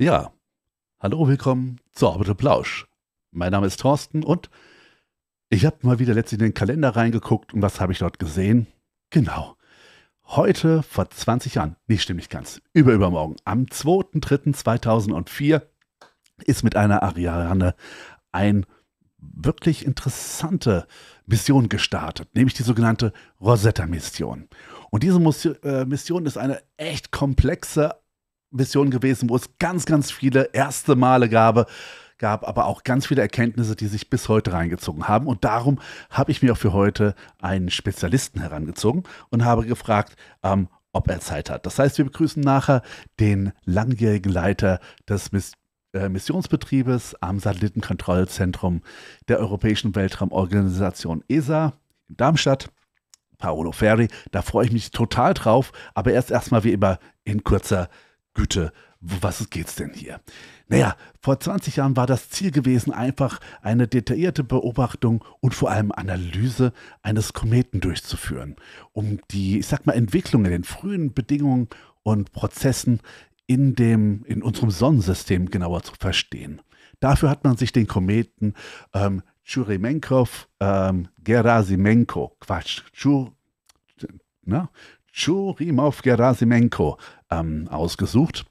Ja, hallo, willkommen zu Orbital Plausch. Mein Name ist Thorsten und ich habe mal wieder letztlich in den Kalender reingeguckt und was habe ich dort gesehen? Genau, heute vor 20 Jahren, nicht stimmt nicht ganz, übermorgen, am 2.3.2004 ist mit einer Ariane eine wirklich interessante Mission gestartet, nämlich die sogenannte Rosetta-Mission. Und diese Mission ist eine echt komplexe Mission gewesen, wo es ganz viele erste Male gab, aber auch ganz viele Erkenntnisse, die sich bis heute reingezogen haben. Und darum habe ich mir auch für heute einen Spezialisten herangezogen und habe gefragt, ob er Zeit hat. Das heißt, wir begrüßen nachher den langjährigen Leiter des Missionsbetriebes am Satellitenkontrollzentrum der Europäischen Weltraumorganisation ESA in Darmstadt, Paolo Ferri. Da freue ich mich total drauf, aber erstmal wie immer in kurzer Güte, was geht's denn hier? Naja, vor 20 Jahren war das Ziel gewesen, einfach eine detaillierte Beobachtung und vor allem Analyse eines Kometen durchzuführen, um die, ich sag mal, Entwicklung in den frühen Bedingungen und Prozessen in unserem Sonnensystem genauer zu verstehen. Dafür hat man sich den Kometen Churyumov-Gerasimenko ausgesucht.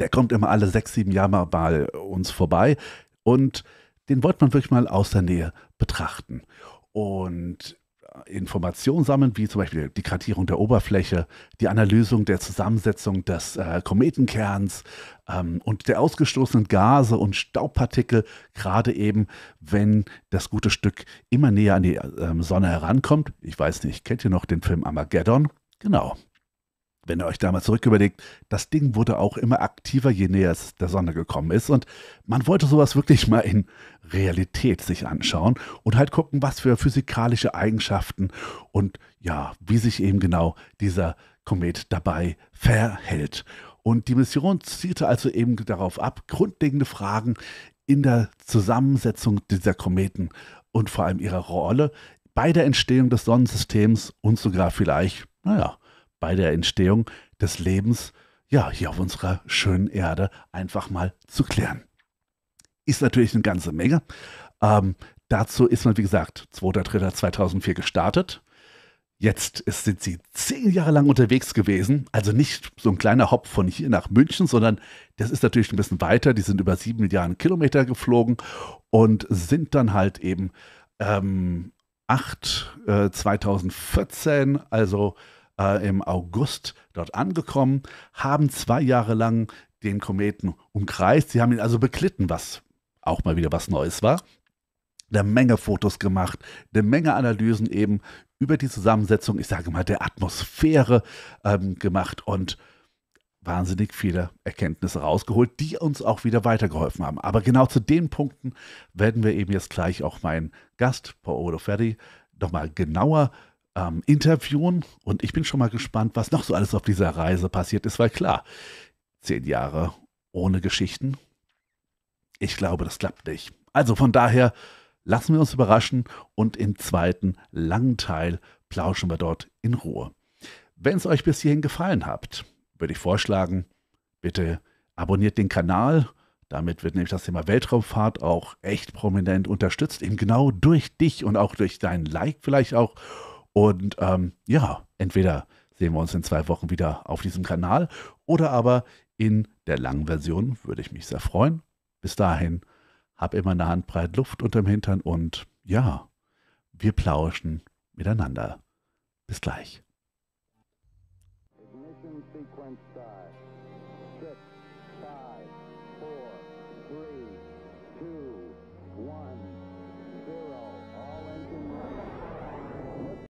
Der kommt immer alle 6, 7 Jahre bei uns vorbei und den wollte man wirklich mal aus der Nähe betrachten und Informationen sammeln, wie zum Beispiel die Kartierung der Oberfläche, die Analyse der Zusammensetzung des Kometenkerns und der ausgestoßenen Gase und Staubpartikel, gerade eben, wenn das gute Stück immer näher an die Sonne herankommt. Ich weiß nicht, kennt ihr noch den Film Armageddon? Genau. Wenn ihr euch da mal zurück überlegt, das Ding wurde auch immer aktiver, je näher es der Sonne gekommen ist. Und man wollte sowas wirklich mal in Realität sich anschauen und halt gucken, was für physikalische Eigenschaften und ja, wie sich eben genau dieser Komet dabei verhält. Und die Mission zielte also eben darauf ab, grundlegende Fragen in der Zusammensetzung dieser Kometen und vor allem ihrer Rolle bei der Entstehung des Sonnensystems und sogar vielleicht, naja, bei der Entstehung des Lebens, ja, hier auf unserer schönen Erde einfach mal zu klären. Ist natürlich eine ganze Menge. Dazu ist man, wie gesagt, 2.3.2004 gestartet. Jetzt sind sie 10 Jahre lang unterwegs gewesen. Also nicht so ein kleiner Hop von hier nach München, sondern das ist natürlich ein bisschen weiter. Die sind über 7 Milliarden Kilometer geflogen und sind dann halt eben 2014, also im August dort angekommen, haben 2 Jahre lang den Kometen umkreist. Sie haben ihn also beglitten, was auch mal wieder was Neues war. Eine Menge Fotos gemacht, eine Menge Analysen eben über die Zusammensetzung, ich sage mal, der Atmosphäre gemacht und wahnsinnig viele Erkenntnisse rausgeholt, die uns auch wieder weitergeholfen haben. Aber genau zu den Punkten werden wir eben jetzt gleich auch meinen Gast, Paolo Ferri, nochmal genauer interviewen und ich bin schon mal gespannt, was noch so alles auf dieser Reise passiert ist, weil klar, 10 Jahre ohne Geschichten, ich glaube, das klappt nicht. Also von daher lassen wir uns überraschen und im zweiten langen Teil plauschen wir dort in Ruhe. Wenn es euch bis hierhin gefallen hat, würde ich vorschlagen, bitte abonniert den Kanal. Damit wird nämlich das Thema Weltraumfahrt auch echt prominent unterstützt, eben genau durch dich und auch durch deinen Like vielleicht auch. Und ja, entweder sehen wir uns in 2 Wochen wieder auf diesem Kanal oder aber in der langen Version, würde ich mich sehr freuen. Bis dahin, hab immer eine Handbreit Luft unterm Hintern und ja, wir plauschen miteinander. Bis gleich.